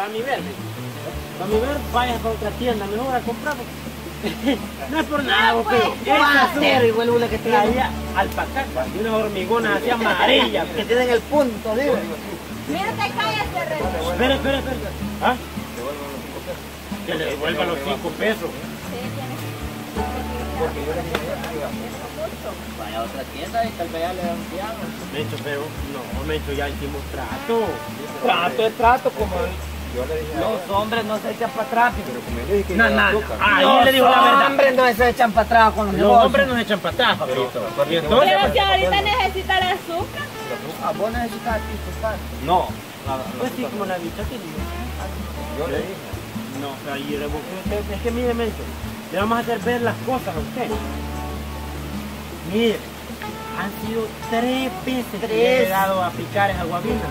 Para mi ver, vayas para otra tienda, mejor a comprar. No es por nada, no, pues, pero es igual una que traía alpaca, y unas hormigonas así amarillas que tienen el punto, digo. Mira, te callas, Terreno. Espera. ¿Ah? Que le devuelvan los 5 pesos. Sí, porque yo le dije, vaya a otra tienda y tal vez ya le dan piano. Mecho, pero no, Mecho, ya hicimos trato. Trato es trato, como... Yo le dije, los hombres no se echan para atrás, pero como yo dije que yo le digo la verdad. Los hombres no se echan para atrás con los negocios. Los hombres no se echan para atrás, Fabrito. Pero si ahorita necesita el azúcar. Ah, vos necesitas azúcar. No. Pues sí, como la bicha que digo. Yo le dije. No, ahí revolvió. Es que mire, Mencho, le vamos a hacer ver las cosas a usted. Mire, han sido 3 veces que le he dado a picar esa guabina.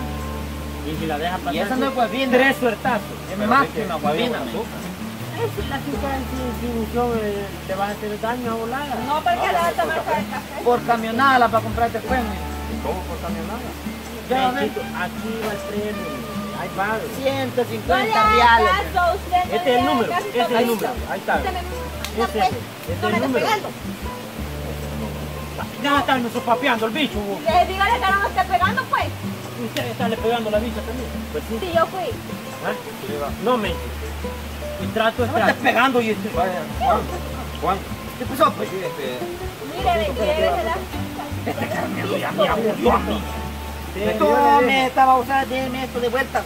Y si la deja pasar, y esa no es guabina. 3 suertazos. Es más que una guabina. La azúcar sin mucho te vas a hacer daño a volada. No, porque la vas a tomar para el café. Por camionada la vas a comprar después. ¿Cómo por camionada? Ya, aquí va el premio. Ahí va. 150 reales. Este es el número. Ahí está. Este es el número. Ya están sopapeando el bicho. Les digo que no me esté pegando, pues. ¿Ustedes están le pegando la bicha también? Pues sí. Sí, yo fui. No, me. El trato es trato. No estás pegando y este. ¿Cuánto? ¿Qué pasó, pues? Mire, ve, llévesela. Este Carmelo ya me aburrió a mí. Tú me estaba usando, déjeme esto de vuelta.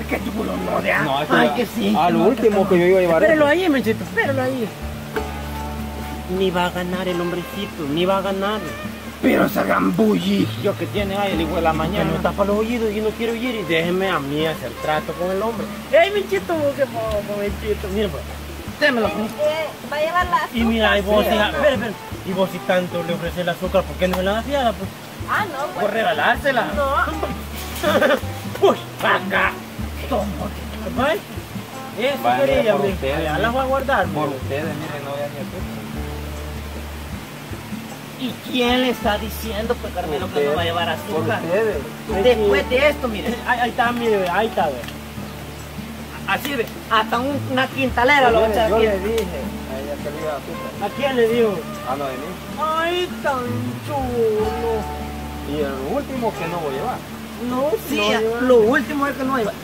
Es que tú no de algo. Ay, que sí. Al último que yo iba a llevar. Espéralo ahí, Menchito, espéralo ahí. Ni va a ganar el hombrecito, ni va a ganar. Pero esa gambullillo que tiene ahí, el hijo de la mañana, me tapa los oídos y no quiero oír. Y déjeme a mí hacer trato con el hombre. ¡Ey, Menchito, qué poco, Menchito! Mira, pues. Démelo. Va a llevar la azúcar. Y mira, y vos, y vos si tanto le ofreces la azúcar, ¿por qué no me la das fiada? Pues. Ah, no, pues. Por regalársela. No. Uy, vaca. Toma. Eso quería, mi. Ya las voy a guardar. Por ustedes, miren, no voy a ni azúcar. ¿Y quién le está diciendo, pues, Carmelo, que no va a llevar azúcar? Después de esto, mire. Ahí está, mire, ahí está, ve. Así ve, hasta una quintalera lo va a echar. Yo le dije a ella que le iba a azúcar. ¿A quién le dijo? A lo de mí. Ay, tan chulo. Y el último que no voy a llevar. No, sí, lo último es que no voy a llevar.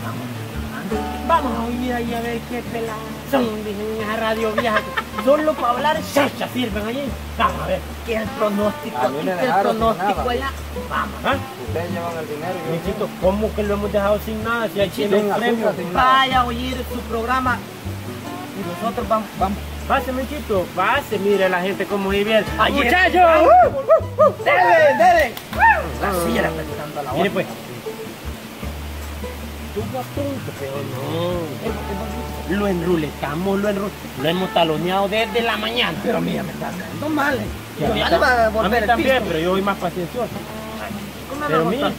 Vamos a oír ahí a ver qué pelada son, dicen en esa radio vieja. Solo para hablar, chacha, sirven allí. Vamos a ver. ¿Qué es el pronóstico? ¿Qué es el pronóstico? La... Vamos, ¿ah? Ustedes llevan el dinero. Mijito, ¿cómo que lo hemos dejado sin nada? Si hay chile en premio. Vaya a oír su programa. Y nosotros vamos. Pase, Mijito, pase. Mire la gente como vive bien. ¡Muchachos! ¡Debe! La silla la está quitando a la otra. Mire, pues. Pero no. Lo enruletamos, lo hemos taloneado desde la mañana. Pero mira, me está dando mal. A mí también, pero yo voy más paciencioso. Pero mira,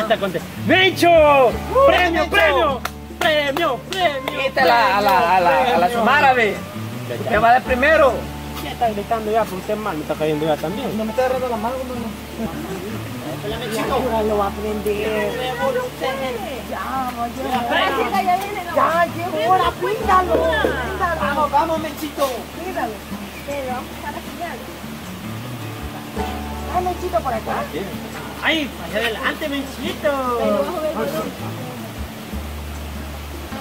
hasta conté. ¡Mencho! ¡Premio, premio! ¡Premio, premio! Quítala a la Sumara, ve. Te va de primero. Ya está gritando ya, por usted mal, me está cayendo ya también. No me está agarrando la mano, no. Lo va a aprender. Ya, llegó la cuídalo. Vamos, Menchito. Cuídalo. Pero vamos a estar aquí. Ay, Menchito, por acá. Ay, hacia adelante, Menchito.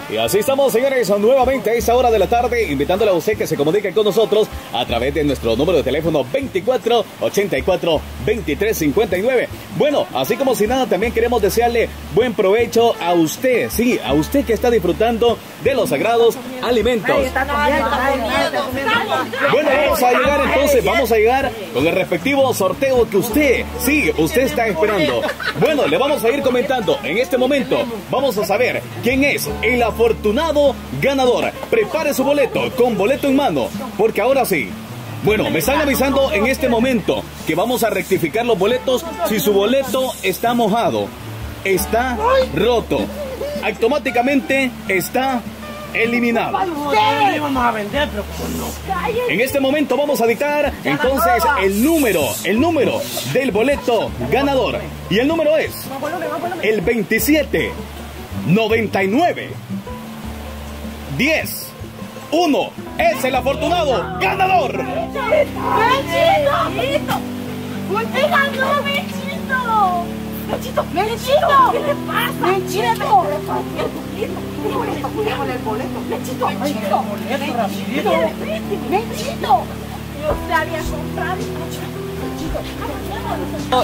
Y así estamos, señores, nuevamente a esta hora de la tarde, invitándole a usted que se comunique con nosotros a través de nuestro número de teléfono 2484-2359. Bueno, así como si nada, también queremos desearle buen provecho a usted, sí, a usted que está disfrutando de los sagrados alimentos. Bueno, vamos a llegar entonces, vamos a llegar con el respectivo sorteo que usted, sí, usted está esperando. Bueno, le vamos a ir comentando en este momento, vamos a saber quién es el afortunado ganador. Prepare su boleto, con boleto en mano, porque ahora sí. Bueno, me están avisando en este momento que vamos a rectificar los boletos. Si su boleto está mojado, está roto, automáticamente está eliminado. ¿Qué? Vamos a vender, pero no. En este momento vamos a dictar entonces el número del boleto ganador. Y el número es el 27, 99, 10, 1. Es el afortunado ganador. ¡Mechito! ¡Mechito! ¿Qué le pasa? ¡Mechito! ¡Con el boleto! ¡Mechito! ¡Mechito! ¡Mechito! ¡Mechito! ¡Yo te había comprado!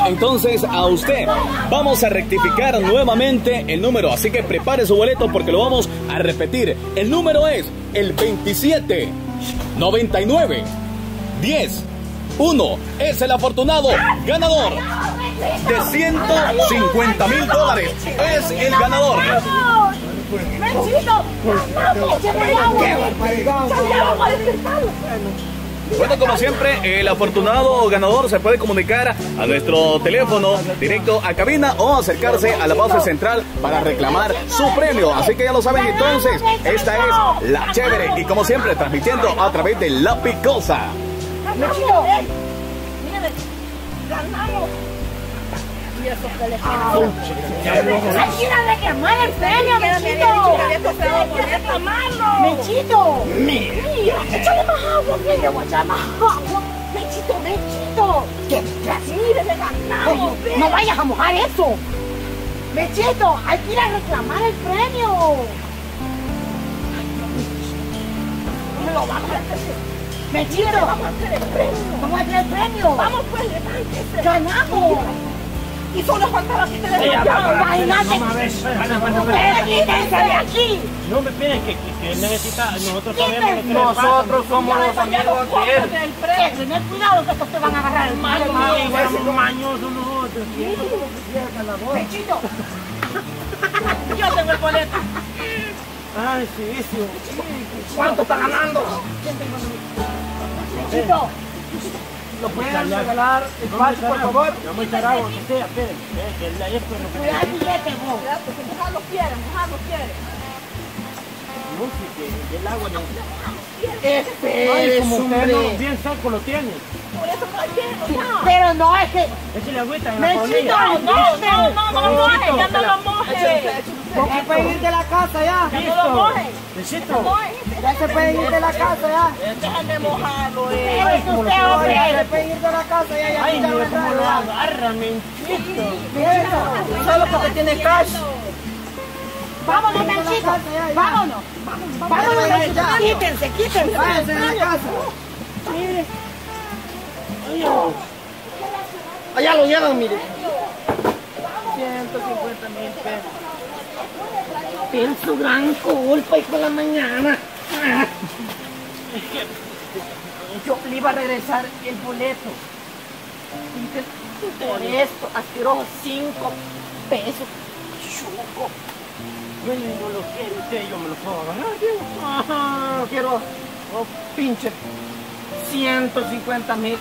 Entonces a usted vamos a rectificar nuevamente el número, así que prepare su boleto porque lo vamos a repetir. El número es el 27, 99, 10, 1. Es el afortunado ganador de 150.000 dólares. Es el ganador. Bueno, como siempre, el afortunado ganador se puede comunicar a nuestro teléfono directo a cabina o acercarse a la base central para reclamar su premio. Así que ya lo saben entonces, esta es La Chévere y como siempre transmitiendo a través de La Picosa. ¡Ganamos! ¡Mira de quemar el premio, Mechito! ¡Mira! ¡Échale más agua! ¡Mechito, Mechito! ¡Mira, le ganamos! ¡No vayas a mojar eso! ¡Mechito, hay que ir a reclamar el premio! ¡No me lo vamos a hacer! ¡Mechito! ¡Vamos a hacer el premio! ¡Vamos a hacer el premio! ¡Vamos pues, levántese! ¡Ganamos! ¡Y solo faltaba que te le ganamos! ¡Imagínate! ¡Quítense de aquí! No me piden que necesita... Nosotros sabemos que nosotros somos los amigos de él. ¡Tened cuidado que estos te van a agarrar el mal! ¡Somos mañosos nosotros! ¡Mechito! ¡Yo tengo el boleto! ¡Ay, sí, sí! ¿Cuánto está ganando? Mechito, ¿lo pueden regalar el pase, por favor? No me estará donde sea, esperen. Cuidado el billete, vos. Mojar los piedras, mojar los piedras. No, si el agua no... Este es un hombre. Bien saco lo tiene. Por eso no hay piedra, no. Pero no, es que... Échale agüita en la colilla. No, moje, ya no lo moje. Ya se pueden ir de la casa, ya. Ya no lo moje. Mechito. Ya se pueden ir de la casa, ya. Déjame mojarlo, hombre. Ya se pueden ir de la casa, ya. Ay, no, no lo agarran, Mechito. Mechito. Solo porque tiene cash. Vámonos, Mechito. Vámonos. Vámonos, Mechito. Quítense, quítense. Váyanse de la casa. Mire. Allá lo llevan, mire. 150.000 pesos. Pienso gran culpa y por la mañana. Es que yo le iba a regresar el boleto. Por esto, asqueroso, 5 pesos. Chuco. Bueno, no lo quiero usted, yo me lo puedo ganar. Quiero, oh, pinche, 150.000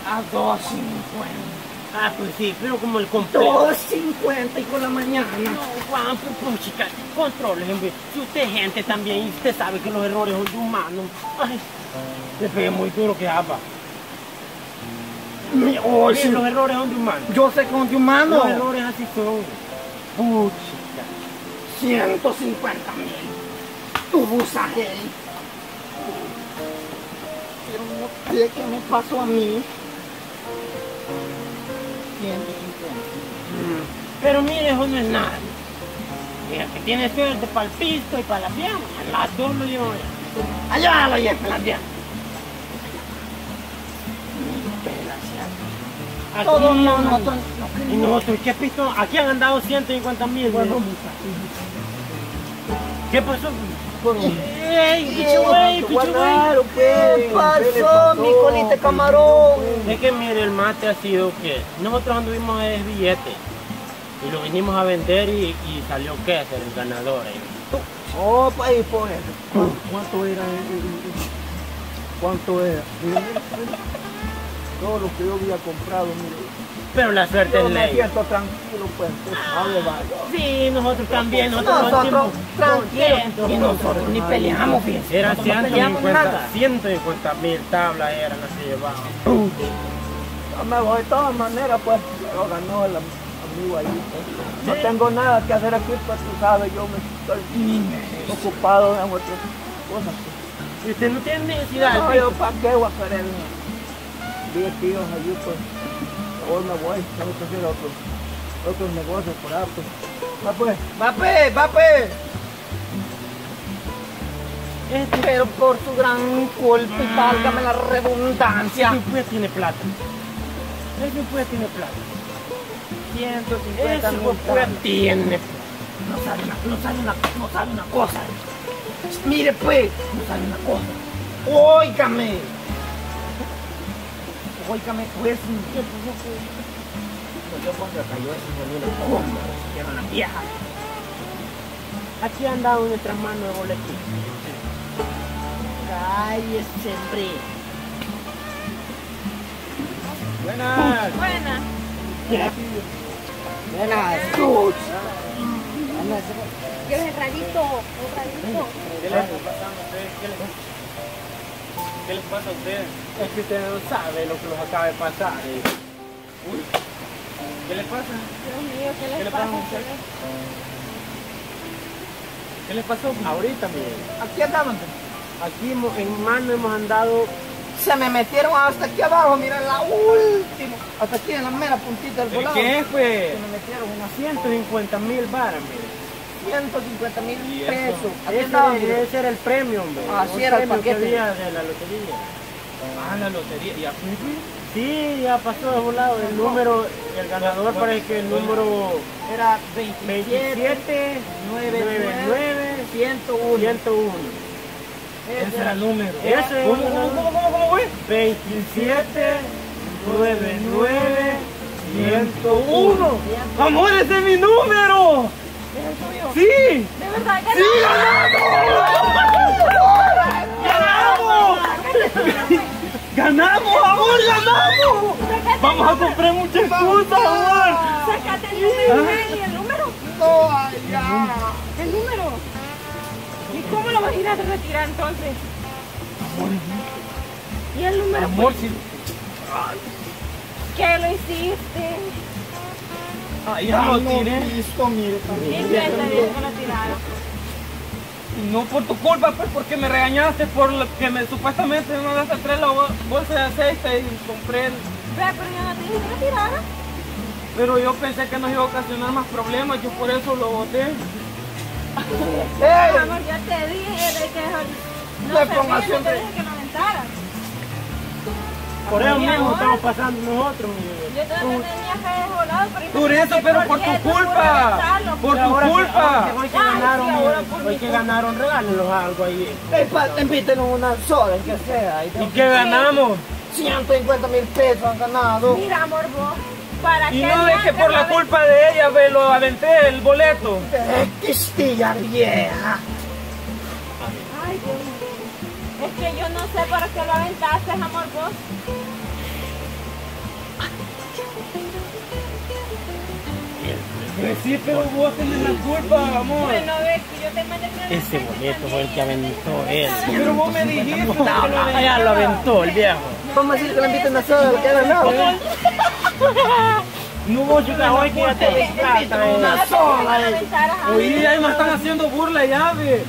a 250. Ah, pues sí, pero como el completo. 2.50 y con la mañana. No, Juan, pues chicas, controles, hombre. Si usted es gente también, usted sabe que los errores son de humanos. Ay, le pegué muy duro que apa. Oh, sí, los errores son de humanos. Yo sé que son de humanos. Los errores así son. Puchica. 150.000. Tu busaje. Pero no sé qué me pasó a mí. Pero mire, eso no es nada. Mira, que tiene suerte para el pisto y para la pierna. Las dos lo llevan allá. Allá lo llevan las piernas. Todos nosotros. Y nosotros, ¿qué pisto? Aquí han andado 150.000. Bueno, ¿qué pasó? ¿Qué pasó, mi colita camarón? Es que mire, el mate ha sido que nosotros anduvimos de billete y lo vinimos a vender y salió que ser el ganador. Oh, país, pues. ¿Cuánto era? ¿Cuánto era? Todo lo que yo había comprado, mire. Pero la suerte es ley. Yo me siento tranquilo, pues. Sí, nosotros también. Nosotros tranquilos. Y nosotros ni peleamos, fíjense. Eran 150 mil tablas, eran así llevadas. Yo me voy de todas maneras, pues. Lo ganó el amigo ahí. No tengo nada que hacer aquí, pues tú sabes, yo me estoy ocupado en otras cosas. Si usted no tiene necesidad. No, yo para qué voy a hacer el 10 tíos allí, pues. Hoy me voy, tengo que hacer otros negocios por harto. Va pues. Va pues. Pero por tu gran culpa y válgame la redundancia. Ese pues tiene plata. Ese pues tiene plata. 150 mil. Pues tiene. No sabe una cosa. Mire pues, no sabe una cosa. Óigame, pues, yo contratayó a ese sonido como si era una vieja. Aquí han dado nuestras manos de boletín. Cállese, hombre. Buenas. ¿Quieres el radito? ¿Qué les pasa a ustedes? Es que ustedes no saben lo que los acaba de pasar. Uy. ¿Qué les pasa? Dios mío, ¿qué les pasa a ustedes? ¿Qué les pasó ahorita, Miguel? Aquí andaban. Aquí en mano hemos andado. Se me metieron hasta aquí abajo, miren, la última. Hasta aquí en la mera puntita del volado. ¿Qué fue? Se me metieron unas 150 mil varas, miren. 150 mil pesos. Ese era el premio, hombre. Así era el paquete. De la lotería. Ah, la lotería. ¿Ya fue? Sí, ya pasó de un lado. El número, el ganador parece que el número era 27 99 101. Ese era el número. Ese. ¿Cómo fue? 27 99 101. ¡Amor, ese es mi número! ¡Sí! ¡De verdad! ¡Ganamos! ¡Sí, ganamos! ¡Ganamos, amor! ¡Ganamos! ¡Vamos a comprar muchas cosas, amor! ¡Sácate el número! ¿Y el número? ¡No, ya! ¿El número? ¿Y cómo lo vas a ir a retirar entonces? ¿Y el número? Amor, sí. ¿Qué lo hiciste? Ahí ya lo tiré. Listo, mire. No por tu culpa, pues, porque me regañaste por lo que me supuestamente me vas a traer la bolsa de aceite y compré el... Pero yo no te dije que lo tirara. Pero yo pensé que nos iba a ocasionar más problemas, yo por eso lo boté. ¡Ey! Amor, yo te dije de que no servía, yo te dije que lo aventaras. Por eso mismo estamos pasando nosotros, mi bebé. Yo también tenía que volado, pero... Por eso, pero por tu culpa. Por tu culpa. Hoy que ganaron, regálenlos algo ahí. Invítenos una soda, que sea. ¿Y qué ganamos? 150 mil pesos han ganado. Mira, amor, vos. Y no es que por la culpa de ella lo aventé el boleto. Quistilla vieja. Ay, Dios mío. Es que yo no sé para qué lo aventaste, amor, vos. Pues sí, pero vos tenés la culpa, amor. Bueno, ves que yo te mandé que... Ese boleto fue el que aventó él. Pero vos me dijiste que lo aventó el viejo. Vamos a decir que lo invitan a soda, lo que era no. No, vos, yo te voy a quitar una soda. Oye, ahí me están haciendo burla ya, ve.